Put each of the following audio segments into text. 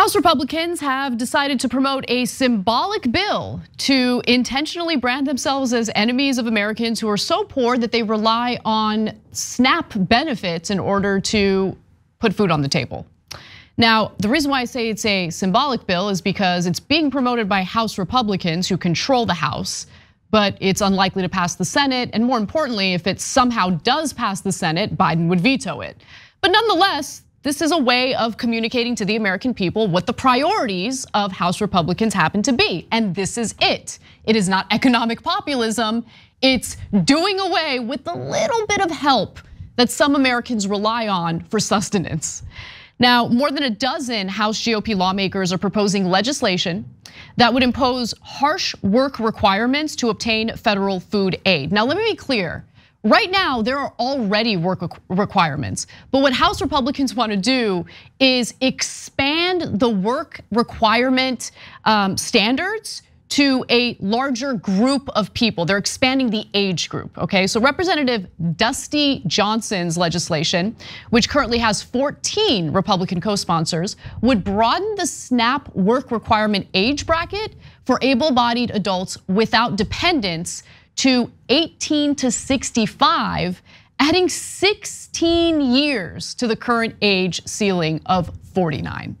House Republicans have decided to promote a symbolic bill to intentionally brand themselves as enemies of Americans who are so poor that they rely on SNAP benefits in order to put food on the table. Now, the reason why I say it's a symbolic bill is because it's being promoted by House Republicans who control the House, but it's unlikely to pass the Senate. And more importantly, if it somehow does pass the Senate, Biden would veto it. But nonetheless, this is a way of communicating to the American people what the priorities of House Republicans happen to be, and this is it. It is not economic populism, it's doing away with the little bit of help that some Americans rely on for sustenance. Now, more than a dozen House GOP lawmakers are proposing legislation that would impose harsh work requirements to obtain federal food aid. Now, let me be clear. Right now, there are already work requirements, but what House Republicans want to do is expand the work requirement standards to a larger group of people. They're expanding the age group, okay? So Representative Dusty Johnson's legislation, which currently has 14 Republican co-sponsors, would broaden the SNAP work requirement age bracket for able-bodied adults without dependents to 18 to 65, adding 16 years to the current age ceiling of 49.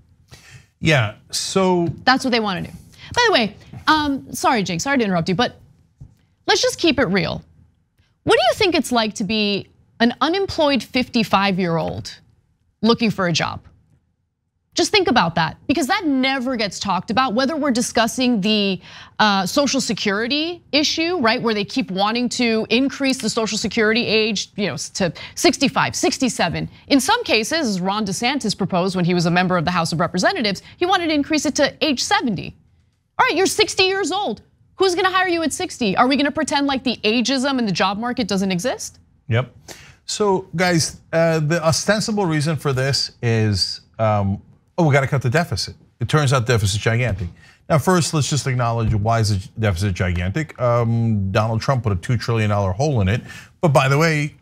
Yeah, so. That's what they want to do. By the way, sorry Jake, sorry to interrupt you, but let's just keep it real. What do you think it's like to be an unemployed 55-year-old looking for a job? Just think about that, because that never gets talked about, whether we're discussing the Social Security issue, right? Where they keep wanting to increase the Social Security age, you know, to 65, 67. In some cases, as Ron DeSantis proposed when he was a member of the House of Representatives, he wanted to increase it to age 70. All right, you're 60 years old. Who's gonna hire you at 60? Are we gonna pretend like the ageism in the job market doesn't exist? Yep. So guys, the ostensible reason for this is, oh, we gotta cut the deficit. It turns out deficit's gigantic. Now first, let's just acknowledge, why is the deficit gigantic? Donald Trump put a $2 trillion hole in it. But by the way,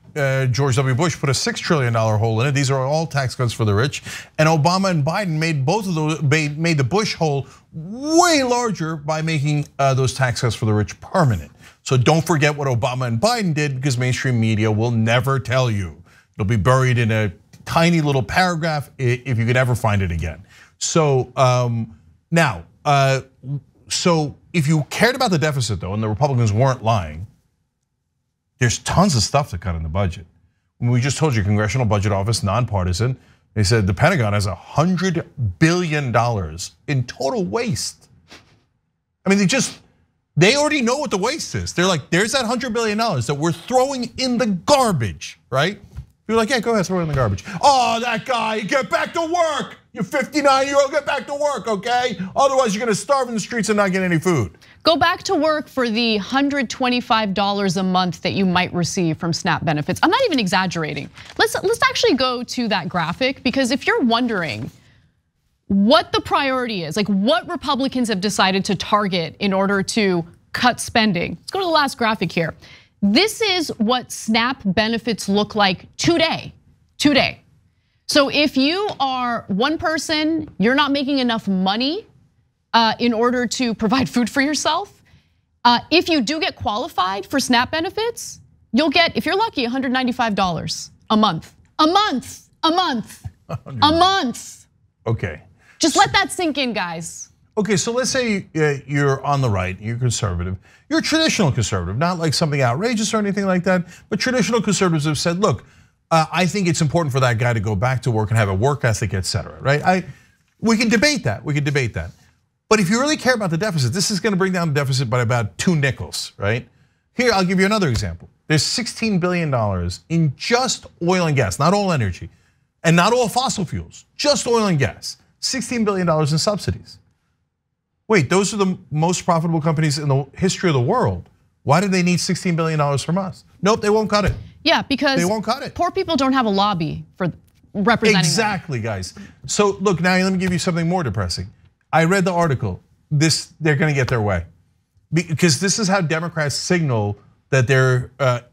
George W. Bush put a $6 trillion hole in it. These are all tax cuts for the rich. And Obama and Biden made both of those, made the Bush hole way larger by making those tax cuts for the rich permanent. So don't forget what Obama and Biden did, because mainstream media will never tell you. It'll be buried in a tiny little paragraph, if you could ever find it again. So now, so if you cared about the deficit though, and the Republicans weren't lying, there's tons of stuff to cut in the budget. We just told you, Congressional Budget Office, nonpartisan, they said the Pentagon has $100 billion in total waste. I mean, they already know what the waste is. They're like, there's that $100 billion that we're throwing in the garbage, right? You're like, yeah, go ahead, throw it in the garbage. Oh, that guy, get back to work. You 59-year-old, get back to work, okay? Otherwise, you're gonna starve in the streets and not get any food. Go back to work for the $125 a month that you might receive from SNAP benefits. I'm not even exaggerating. Let's actually go to that graphic, because if you're wondering what the priority is, like what Republicans have decided to target in order to cut spending. Let's go to the last graphic here. This is what SNAP benefits look like today. So if you are one person, you're not making enough money in order to provide food for yourself. If you do get qualified for SNAP benefits, you'll get, if you're lucky, $195 a month. A month. Okay. Just let that sink in, guys. Okay, so let's say you're on the right, you're conservative. You're a traditional conservative, not like something outrageous or anything like that, but traditional conservatives have said, look, I think it's important for that guy to go back to work and have a work ethic, et cetera, right? We can debate that, But if you really care about the deficit, this is gonna bring down the deficit by about 2 nickels, right? Here, I'll give you another example. There's $16 billion in just oil and gas, not all energy, and not all fossil fuels, just oil and gas, $16 billion in subsidies. Wait, those are the most profitable companies in the history of the world. Why do they need $16 billion from us? Nope, they won't cut it. Yeah, because they won't cut it. Poor people don't have a lobby for representing. Exactly, guys. So look, now let me give you something more depressing. I read the article. They're gonna get their way, because this is how Democrats signal that they're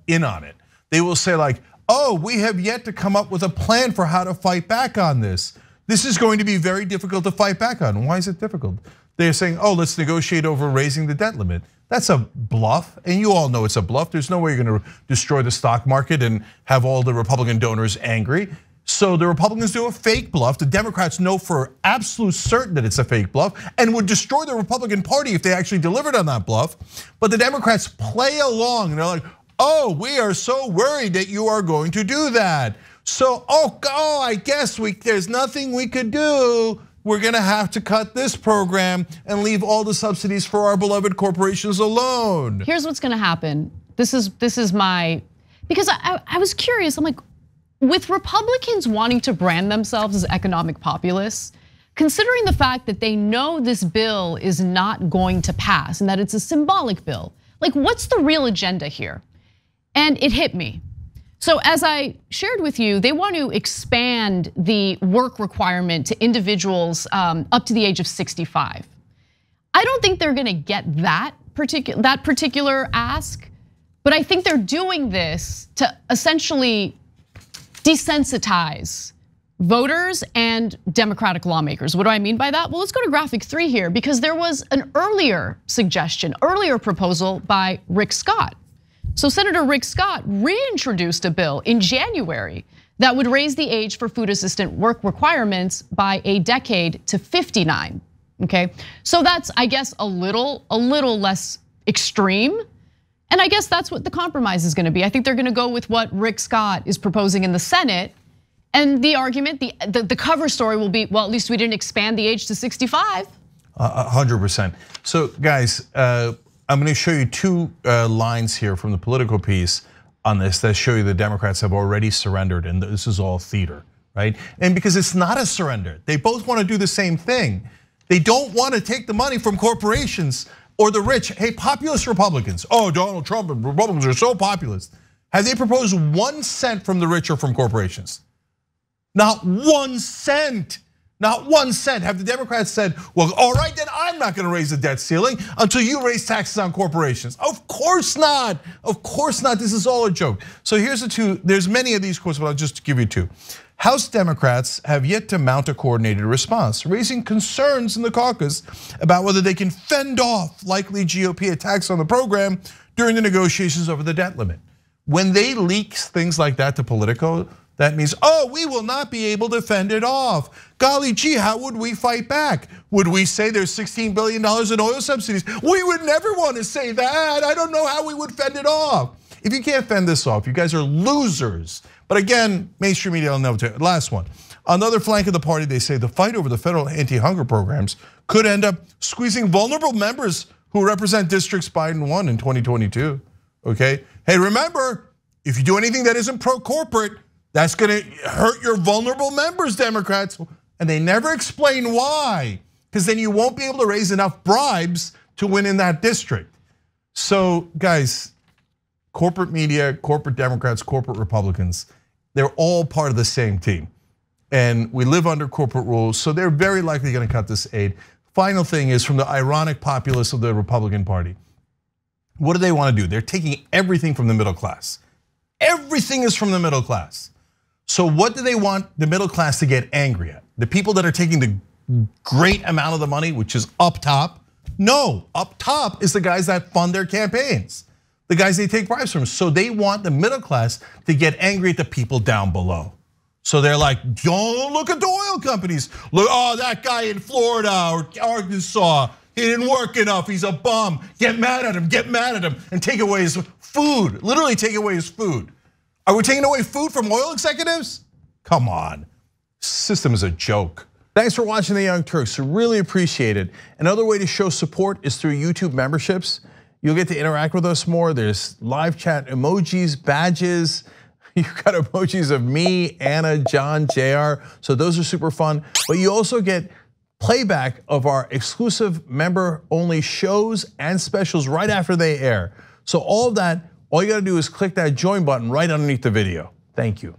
in on it. They will say like, oh, we have yet to come up with a plan for how to fight back on this. This is going to be very difficult to fight back on. Why is it difficult? They're saying, oh, let's negotiate over raising the debt limit. That's a bluff, and you all know it's a bluff. There's no way you're gonna destroy the stock market and have all the Republican donors angry. So the Republicans do a fake bluff. The Democrats know for absolute certain that it's a fake bluff and would destroy the Republican Party if they actually delivered on that bluff. But the Democrats play along and they're like, oh, we are so worried that you are going to do that. So, oh, I guess there's nothing we could do. We're gonna have to cut this program and leave all the subsidies for our beloved corporations alone. Here's what's gonna happen. This is my, because I was curious, I'm like, with Republicans wanting to brand themselves as economic populists, considering the fact that they know this bill is not going to pass and that it's a symbolic bill, like what's the real agenda here? And it hit me. So as I shared with you, they want to expand the work requirement to individuals up to the age of 65. I don't think they're gonna get that particular ask, but I think they're doing this to essentially desensitize voters and Democratic lawmakers. What do I mean by that? Well, let's go to graphic 3 here, because there was an earlier suggestion, earlier proposal by Rick Scott. So Senator Rick Scott reintroduced a bill in January that would raise the age for food assistant work requirements by a decade to 59, okay? So that's, I guess, a little less extreme. And I guess that's what the compromise is gonna be. I think they're gonna go with what Rick Scott is proposing in the Senate. And the argument, the cover story will be, well, at least we didn't expand the age to 65. 100%. So guys, I'm gonna show you two lines here from the Politico piece on this that show you the Democrats have already surrendered and this is all theater, right? And because it's not a surrender, they both wanna do the same thing. They don't wanna take the money from corporations or the rich. Hey, populist Republicans, oh, Donald Trump and Republicans are so populist. Have they proposed 1 cent from the rich or from corporations? Not 1 cent. Not 1 cent. Have the Democrats said, well, all right, then I'm not gonna raise the debt ceiling until you raise taxes on corporations? Of course not. Of course not. This is all a joke. So here's the two. There's many of these quotes, but I'll just give you two. House Democrats have yet to mount a coordinated response, raising concerns in the caucus about whether they can fend off likely GOP attacks on the program during the negotiations over the debt limit. When they leak things like that to Politico, that means, oh, we will not be able to fend it off. Golly gee, how would we fight back? Would we say there's $16 billion in oil subsidies? We would never want to say that. I don't know how we would fend it off. If you can't fend this off, you guys are losers. But again, mainstream media will never tell you. Last one. Another flank of the party, they say the fight over the federal anti-hunger programs could end up squeezing vulnerable members who represent districts Biden won in 2022, okay? Hey, remember, if you do anything that isn't pro-corporate, that's gonna hurt your vulnerable members, Democrats. And they never explain why, because then you won't be able to raise enough bribes to win in that district. So guys, corporate media, corporate Democrats, corporate Republicans, they're all part of the same team. And we live under corporate rules, so they're very likely gonna cut this aid. Final thing is from the ironic populace of the Republican Party. What do they wanna do? They're taking everything from the middle class. Everything is from the middle class. So what do they want the middle class to get angry at? The people that are taking the great amount of the money, which is up top? No, up top is the guys that fund their campaigns, the guys they take bribes from. So they want the middle class to get angry at the people down below. So they're like, don't look at the oil companies. Look, oh, that guy in Florida or Arkansas, he didn't work enough, he's a bum. Get mad at him, and take away his food. Literally take away his food. Are we taking away food from oil executives? Come on, system is a joke. Thanks for watching The Young Turks, really appreciate it. Another way to show support is through YouTube memberships. You'll get to interact with us more. There's live chat, emojis, badges. You've got emojis of me, Anna, John, JR. So those are super fun. But you also get playback of our exclusive member only shows and specials right after they air. So all of that, all you gotta do is click that join button right underneath the video. Thank you.